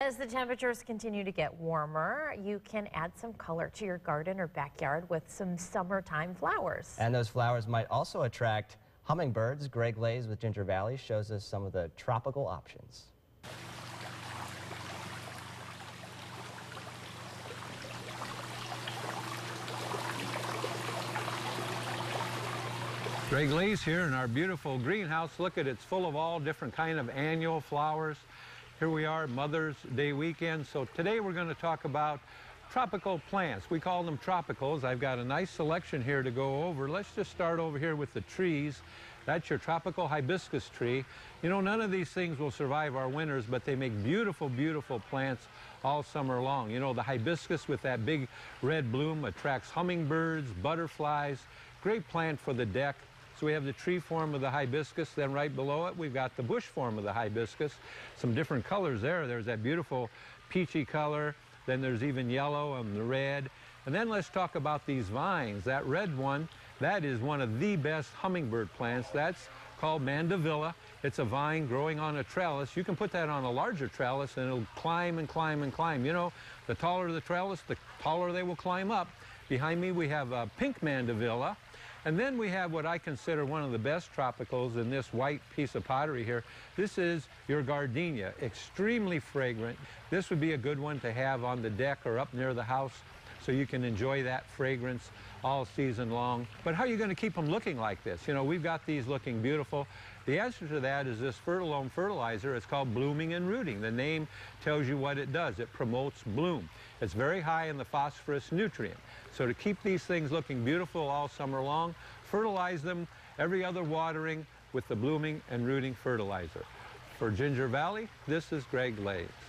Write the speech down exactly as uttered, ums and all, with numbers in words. As the temperatures continue to get warmer, you can add some color to your garden or backyard with some summertime flowers. And those flowers might also attract hummingbirds. Greg Leyes with Ginger Valley shows us some of the tropical options. Greg Leyes here in our beautiful greenhouse. Look at it, it's full of all different kind of annual flowers. Here we are, Mother's Day weekend, so today we're going to talk about tropical plants. We call them tropicals. I've got a nice selection here to go over. Let's just start over here with the trees. That's your tropical hibiscus tree. You know, none of these things will survive our winters, but they make beautiful, beautiful plants all summer long. You know, the hibiscus with that big red bloom attracts hummingbirds, butterflies, great plant for the deck. So we have the tree form of the hibiscus, then right below it we've got the bush form of the hibiscus. Some different colors there. There's that beautiful peachy color, then there's even yellow and the red. And then let's talk about these vines. That red one, that is one of the best hummingbird plants. That's called mandevilla. It's a vine growing on a trellis. You can put that on a larger trellis and it'll climb and climb and climb. You know, the taller the trellis, the taller they will climb up. Behind me we have a pink mandevilla. And then we have what I consider one of the best tropicals in this white piece of pottery here. This is your gardenia, extremely fragrant. This would be a good one to have on the deck or up near the house so you can enjoy that fragrance all season long. But how are you going to keep them looking like this? You know, we've got these looking beautiful. The answer to that is this fertilome fertilizer. It's called Blooming and Rooting. The name tells you what it does. It promotes bloom. It's very high in the phosphorus nutrient. So to keep these things looking beautiful all summer long, fertilize them every other watering with the Blooming and Rooting fertilizer. For Ginger Valley, this is Greg Leyes.